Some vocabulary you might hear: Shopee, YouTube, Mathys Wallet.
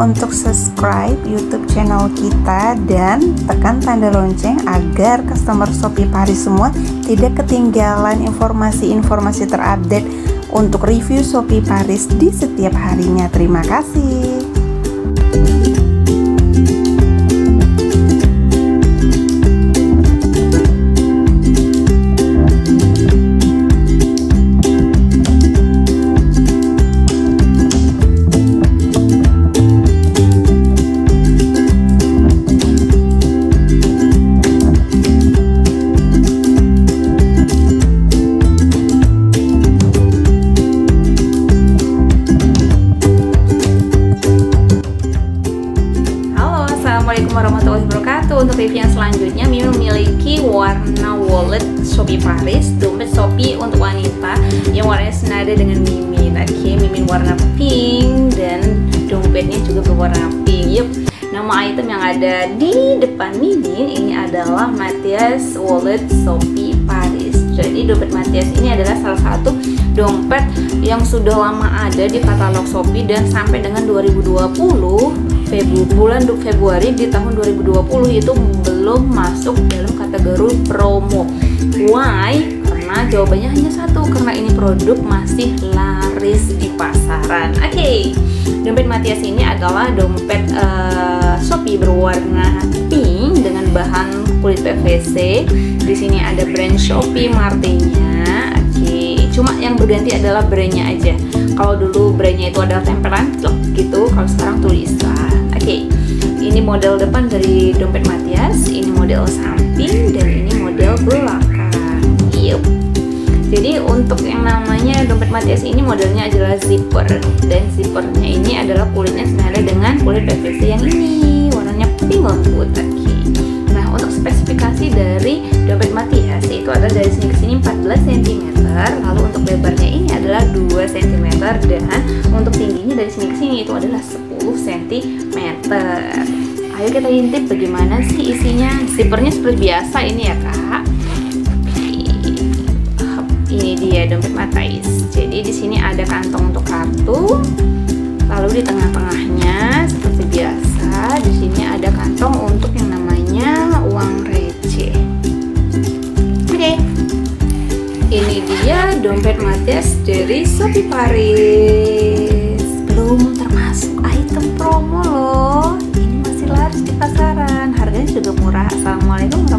untuk subscribe YouTube channel kita dan tekan tanda lonceng agar customer Shopee Paris semua tidak ketinggalan informasi-informasi terupdate untuk review Shopee Paris di setiap harinya. Terima kasih. Assalamualaikum warahmatullahi wabarakatuh. Untuk review yang selanjutnya, Mimi memiliki warna wallet Shopee Paris, dompet Shopee untuk wanita yang warnanya senada dengan Mimi. Tadi Mimi warna pink dan dompetnya juga berwarna pink. Yup, nama item yang ada di depan Mimi ini adalah Mathys Wallet Shopee Paris. Jadi dompet Mathys ini adalah salah satu dompet yang sudah lama ada di katalog Shopee dan sampai dengan 2020 bulan Februari di tahun 2020 itu belum masuk dalam kategori promo. Why? Karena jawabannya hanya satu, karena ini produk masih laris di pasaran. Oke, dompet Mathys ini adalah dompet Shopee berwarna pink dengan bahan kulit PVC. Di sini ada brand Shopee Martenya. Oke, cuma yang berganti adalah brandnya aja. Kalau dulu brandnya itu adalah tempelan gitu, kalau sekarang tulisan. Oke, ini model depan dari dompet Mathys, ini model samping, dan ini model belakang. Yep. Jadi untuk yang namanya dompet Mathys ini modelnya adalah zipper, dan zippernya ini adalah kulitnya senada dengan kulit PVC yang ini, warnanya pink lembut. Oke. Nah, untuk spesifikasi dari dompet Mathys itu adalah dari sini ke sini 14 cm, lalu untuk lebarnya ini adalah 2 cm, dan untuk tingginya dari sini ke sini itu adalah 10 cm. Ayo kita intip bagaimana sih isinya. Zippernya seperti biasa ini ya kak. Ini dia dompet Mathys. Jadi di sini ada kantong untuk kartu, lalu di tengah-tengahnya seperti biasa di sini ada kantong untuk yang namanya uang receh. Ini dia dompet Mathys dari Shopee Paris. Belum termasuk item promo loh. Ini masih laris di pasaran. Harganya juga murah. Assalamualaikum.